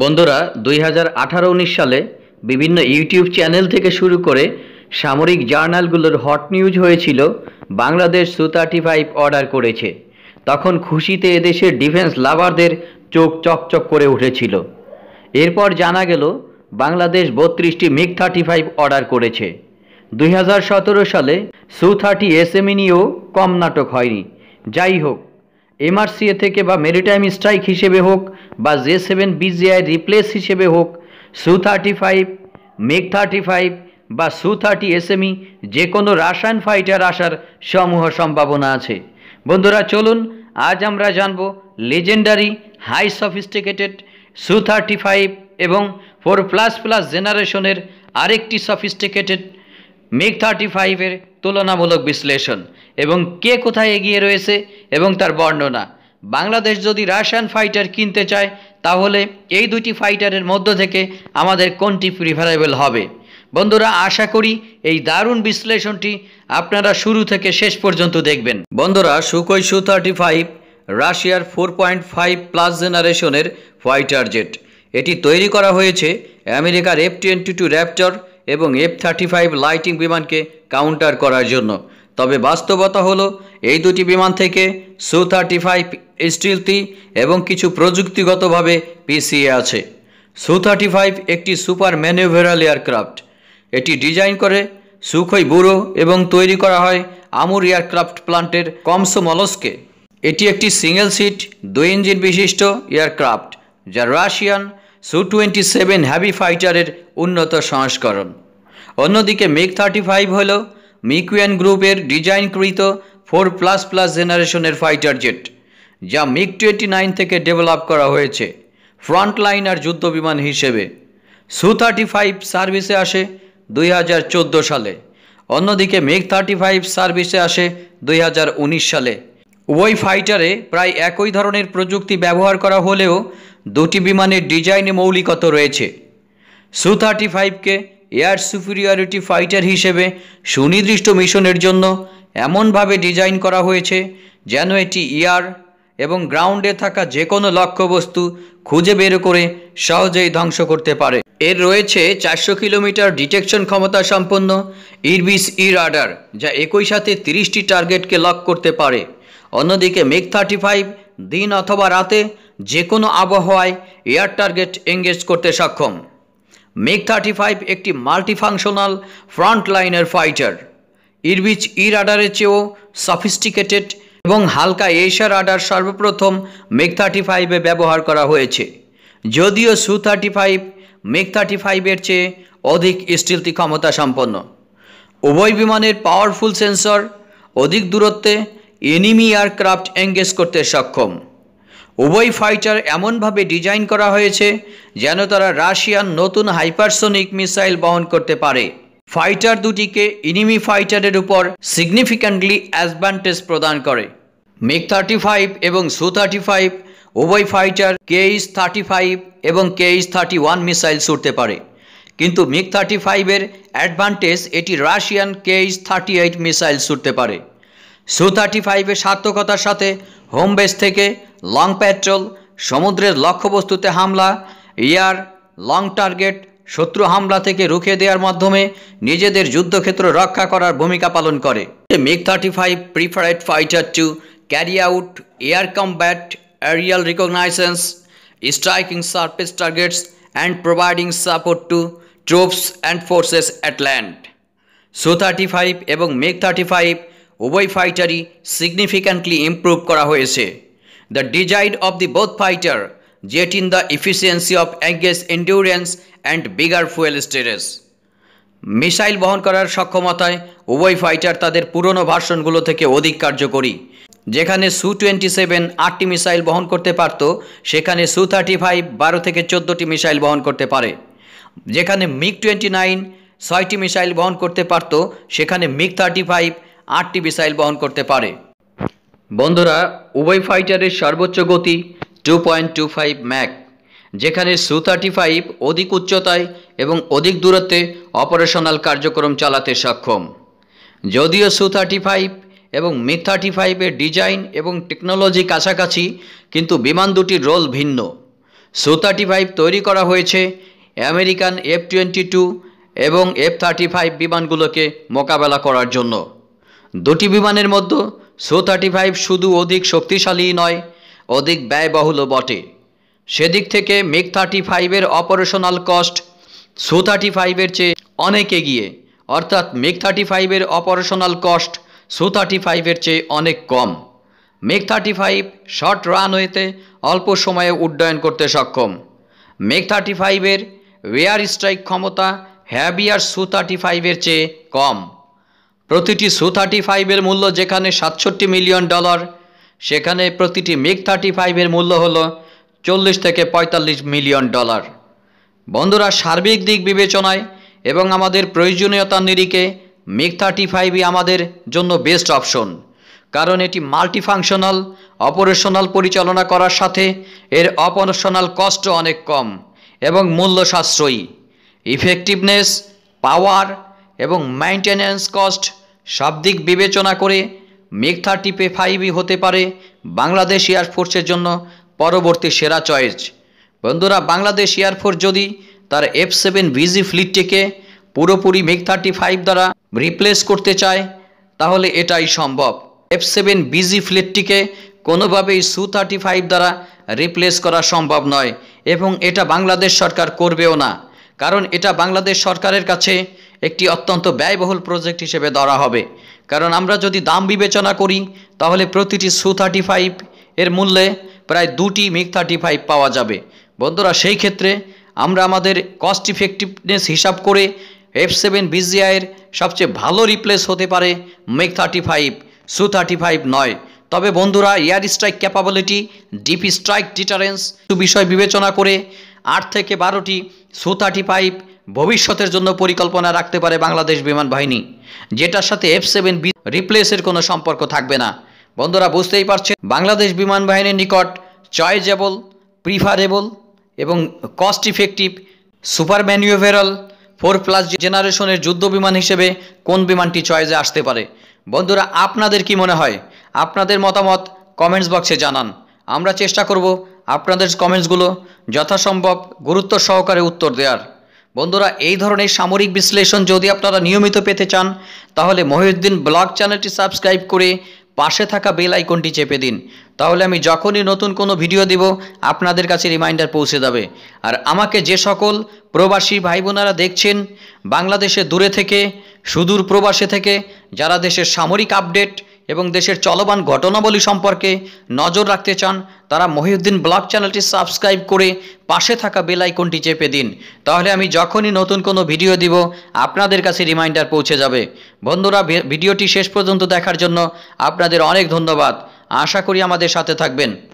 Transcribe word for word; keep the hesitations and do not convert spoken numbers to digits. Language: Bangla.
बंधुरा दुई हज़ार अठारो उन्नीस साले विभिन्न यूट्यूब चैनल थेके शुरू करे सामरिक जार्नालगुलोर हट निউজ হয়েছিল বাংলাদেশ সু থার্টি ফাইভ অর্ডার করেছে। তখন খুশিতে এদেশের ডিফেন্স লাভারদের চোখ চকচক করে উঠেছিল। এরপর জানা গেল বাংলাদেশ বত্রিশটি মিগ থার্টি ফাইভ অর্ডার করেছে। দুই হাজার সতেরো সালে সু থার্টি এসএমই নিয়েও কম নাটক হয়নি। যাই হোক এমআরসিএ থেকে বা মেরিটাইম স্ট্রাইক হিসেবে হোক বা J seven B G I replace হিসেবে হোক Su thirty five MiG thirty five বা সু থার্টি এসএমই যে কোনো রাশিয়ান ফাইটার আসার সমূহ সম্ভাবনা আছে। বন্ধুরা চলুন আজ আমরা জানব legendary high sophisticated Su thirty five এবং ফোর প্লাস প্লাস জেনারেশনের আরেকটি সফিস্টিকেটেড মিগ থার্টি ফাইভ এর তুলনামূলক বিশ্লেষণ এবং কে কোথায় এগিয়ে রয়েছে এবং তার বর্ণনা। বাংলাদেশ যদি রাশিয়ান ফাইটার কিনতে চায় তাহলে এই দুটি ফাইটারের মধ্য থেকে আমাদের কোনটি প্রিফারেবল হবে? বন্ধুরা আশা করি এই দারুণ বিশ্লেষণটি আপনারা শুরু থেকে শেষ পর্যন্ত দেখবেন। বন্ধুরা সুখোই সু থার্টি ফাইভ রাশিয়ার ফোর পয়েন্ট ফাইভ প্লাস জেনারেশনের ফাইটার জেট। এটি তৈরি করা হয়েছে আমেরিকার এফ টোয়েন্টি টু র্যাপটর এবং এফ থার্টি ফাইভ লাইটিং বিমানকে কাউন্টার করার জন্য। তবে বাস্তবতা হলো এই দুটি বিমান থেকে সু থার্টি ফাইভ স্টিলথি এবং কিছু প্রযুক্তিগতভাবে পিছিয়ে আছে। সু থার্টি ফাইভ একটি সুপার ম্যানুভারাল এয়ারক্রাফট। এটি ডিজাইন করে সুখোই ব্যুরো এবং তৈরি করা হয় আমুর এয়ারক্রাফট প্লান্টের কমসো মলস্কে। এটি একটি সিঙ্গেল সিট দুই ইঞ্জিন বিশিষ্ট এয়ারক্রাফট যা Russian Su twenty seven heavy ফাইটারের উন্নত সংস্করণ। অন্যদিকে মিগ থার্টি ফাইভ হল মিকোয়ান গ্রুপের ডিজাইনকৃত ফোর প্লাস প্লাস জেনারেশনের ফাইটার জেট যা মিগ টোয়েন্টি নাইন থেকে ডেভেলপ করা হয়েছে ফ্রন্টলাইনার যুদ্ধ বিমান হিসেবে। সু থার্টি ফাইভ সার্ভিসে আসে দুই হাজার চোদ্দো সালে, অন্যদিকে মিগ থার্টি ফাইভ সার্ভিসে আসে দুই হাজার উনিশ সালে। ওই ফাইটারে প্রায় একই ধরনের প্রযুক্তি ব্যবহার করা হলেও দুটি বিমানের ডিজাইনে মৌলিকতা রয়েছে। সু থার্টি ফাইভকে এয়ার সুপিরিয়রিটি ফাইটার হিসেবে সুনির্দিষ্ট মিশনের জন্য এমনভাবে ডিজাইন করা হয়েছে যেন এটি এয়ার এবং গ্রাউন্ডে থাকা যে কোনো লক্ষ্যবস্তু খুঁজে বের করে সহজেই ধ্বংস করতে পারে। এর রয়েছে চারশো কিলোমিটার ডিটেকশন ক্ষমতা সম্পন্ন ইরবিস ই রাডার যা একই সাথে তিরিশটি টার্গেটকে লক করতে পারে। অন্যদিকে মিগ থার্টি ফাইভ দিন অথবা রাতে যে কোনো আবহাওয়ায় এয়ার টার্গেট এঙ্গেজ করতে সক্ষম। মিগ থার্টি ফাইভ একটি multifunctional frontliner fighter. Irbis E রাডারের চেয়েও সফিস্টিকেটেড এবং হালকা এশিয়া রাডার সর্বপ্রথম মিগ থার্টি ফাইভে ব্যবহার করা হয়েছে। যদিও Su thirty five MiG thirty ফাইভের চেয়ে অধিক স্টিলথি ক্ষমতা সম্পন্ন। উভয় বিমানের পাওয়ারফুল সেন্সর অধিক দূরত্বে এনিমি এয়ারক্রাফট এঙ্গেজ করতে সক্ষম। উভয় ফাইটার এমনভাবে ডিজাইন করা হয়েছে যেন তারা রাশিয়ান নতুন হাইপারসনিক মিসাইল বহন করতে পারে। ফাইটার দুটিকে এনিমি ফাইটারের উপর সিগনিফিক্যান্টলি অ্যাডভান্টেজ প্রদান করে। মিগ থার্টি ফাইভ এবং সু থার্টি ফাইভ উভয় ফাইটার কেএইচ থার্টি ফাইভ এবং কেএইচ থার্টি ওয়ান মিসাইল ছুটতে পারে, কিন্তু মিগ থার্টি ফাইভের অ্যাডভান্টেজ এটি Russian KH thirty eight missile ছুটতে পারে। সু থার্টি ফাইভের সার্থকতার সাথে হোম বেস থেকে লং প্যাট্রোল, সমুদ্রের লক্ষ্যবস্তুতে হামলা, এয়ার লং টার্গেট, শত্রু হামলা থেকে রুখে দেওয়ার মাধ্যমে নিজেদের যুদ্ধক্ষেত্র রক্ষা করার ভূমিকা পালন করে। MiG thirty five preferred fighter to carry out air combat, aerial reconnaissance, striking surface targets and providing support to troops and forces at land. Su thirty five এবং মিগ থার্টি ফাইভ উভয় ফাইটারই সিগনিফিক্যান্টলি ইম্প্রুভ করা হয়েছে। The design of the both fighter jet in the efficiency of engage endurance and bigger fuel storage. Missile বহন করার সক্ষমতায় উভয় ফাইটার তাদের পুরনো ভার্সনগুলো থেকে অধিক কার্যকরী। যেখানে সু টোয়েন্টি সেভেন আটটি মিসাইল বহন করতে পারত, সেখানে সু থার্টি ফাইভ বারো থেকে চোদ্দোটি মিসাইল বহন করতে পারে। যেখানে মিগ টোয়েন্টি নাইন ছয়টি মিসাইল বহন করতে পারত, সেখানে মিগ থার্টি ফাইভ আটটি মিসাইল বহন করতে পারে। বন্ধুরা উভয় ফাইটারের সর্বোচ্চ গতি two point two five Mach, যেখানে সু থার্টি ফাইভ অধিক উচ্চতায় এবং অধিক দূরত্বে অপারেশনাল কার্যক্রম চালাতে সক্ষম। যদিও সু থার্টি ফাইভ এবং মিগ থার্টি ফাইভের ডিজাইন এবং টেকনোলজি কাছাকাছি, কিন্তু বিমান দুটির রোল ভিন্ন। সু থার্টি ফাইভ তৈরি করা হয়েছে আমেরিকান এফ টোয়েন্টি টু এবং এফ থার্টি ফাইভ বিমানগুলোকে মোকাবেলা করার জন্য। দুটি বিমানের মধ্যে সু থার্টি ফাইভ শুধু অধিক শক্তিশালী নয়, অধিক ব্যয়বহুলও বটে। সেদিক থেকে মিগ থার্টি ফাইভ এর operational cost Su thirty five এর চেয়ে অনেক এগিয়ে, অর্থাৎ মিগ থার্টি ফাইভ এর operational cost Su thirty five এর চেয়ে অনেক কম। মিগ থার্টি ফাইভ শর্ট রানওয়েতে অল্প সময়ে উড্ডয়ন করতে সক্ষম। মিগ থার্টি ফাইভ এর এয়ার স্ট্রাইক ক্ষমতা হ্যাভিয়ার সু থার্টি ফাইভ এর চেয়ে কম। প্রতিটি সু থার্টি ফাইভ এর মূল্য যেখানে সাতষট্টি মিলিয়ন ডলার, সেখানে প্রতিটি মিগ থার্টি ফাইভ এর মূল্য হলো চল্লিশ থেকে পঁয়তাল্লিশ মিলিয়ন ডলার। বন্ধুরা, সার্বিক দিক বিবেচনায় এবং আমাদের প্রয়োজনীয়তার নিরিখে মিগ থার্টি ফাইভই আমাদের জন্য বেস্ট অপশন, কারণ এটি মাল্টিফাংশনাল অপারেশনাল পরিচালনা করার সাথে এর অপারেশনাল কষ্ট অনেক কম এবং মূল্য সাশ্রয়ী। ইফেক্টিভনেস, পাওয়ার এবং মেইনটেন্যান্স কস্ট সব দিক বিবেচনা করে মিগ থার্টি ফাইভই হতে পারে বাংলাদেশ এয়ারফোর্সের জন্য পরবর্তী সেরা চয়েস। বন্ধুরা, বাংলাদেশ এয়ারফোর্স যদি তার এফ সেভেন বিজি ফ্লিটটিকে পুরোপুরি মিগ থার্টি ফাইভ দ্বারা রিপ্লেস করতে চায়, তাহলে এটাই সম্ভব। এফ সেভেন বিজি ফ্লিটটিকে কোনোভাবেই সু থার্টি ফাইভ দ্বারা রিপ্লেস করা সম্ভব নয় এবং এটা বাংলাদেশ সরকার করবেও না, কারণ এটা বাংলাদেশ সরকারের কাছে একটি অত্যন্ত ব্যয়বহুল প্রজেক্ট হিসেবে ধরা হবে। কারণ আমরা যদি দাম বিবেচনা করি, তাহলে প্রতিটি সু থার্টি ফাইভ এর মূল্যে প্রায় দুটি মিগ থার্টি ফাইভ পাওয়া যাবে। বন্ধুরা, সেই ক্ষেত্রে আমরা আমাদের কস্ট ইফেক্টিভনেস হিসাব করে এফ সেভেন বিজিআইয়ের সবচেয়ে ভালো রিপ্লেস হতে পারে MiG thirty five, Su thirty five নয়। তবে বন্ধুরা, air strike capability, deep strike deterrence বিষয় বিবেচনা করে আট থেকে বারোটি সু থার্টি ফাইভ ভবিষ্যতের জন্য পরিকল্পনা রাখতে পারে বাংলাদেশ বিমান বাহিনী, যেটার সাথে এফ সেভেন বি রিপ্লেসের কোনো সম্পর্ক থাকবে না। বন্ধুরা, বুঝতেই পারছেন বাংলাদেশ বিমান বাহিনীর নিকট চয়েজেবল, প্রিফারেবল এবং cost effective super manoeuvrable four plus জেনারেশনের যুদ্ধ বিমান হিসেবে কোন বিমানটি চয়েজে আসতে পারে। বন্ধুরা, আপনাদের কি মনে হয়? আপনাদের মতামত কমেন্টস বক্সে জানান। আমরা চেষ্টা করব আপনাদের কমেন্টসগুলো যথাসম্ভব গুরুত্ব সহকারে উত্তর দেওয়ার। বন্ধুরা, এই ধরনের সামরিক বিশ্লেষণ যদি আপনারা নিয়মিত পেতে চান, তাহলে মহিউদ্দিন ব্লগ চ্যানেলটি সাবস্ক্রাইব করে পাশে থাকা বেল আইকনটি চেপে দিন। তাহলে আমি যখনই নতুন কোনো ভিডিও দেব, আপনাদের কাছে রিমাইন্ডার পৌঁছে যাবে। আর আমাকে যে সকল প্রবাসী ভাই বোনেরা দেখছেন, বাংলাদেশে দূরে থেকে, সুদূর প্রবাসে থেকে, যারা দেশের সামরিক আপডেট এবং দেশের চলমান ঘটনাবলী সম্পর্কে নজর রাখতে চান, তারা মহিউদ্দিন ব্লগ চ্যানেলটি সাবস্ক্রাইব করে পাশে থাকা বেল আইকনটি চেপে দিন। তাহলে আমি যখনই নতুন কোনো ভিডিও দিব, আপনাদের কাছে রিমাইন্ডার পৌঁছে যাবে। বন্ধুরা, ভিডিওটি শেষ পর্যন্ত দেখার জন্য আপনাদের অনেক ধন্যবাদ। আশা করি আমাদের সাথে থাকবেন।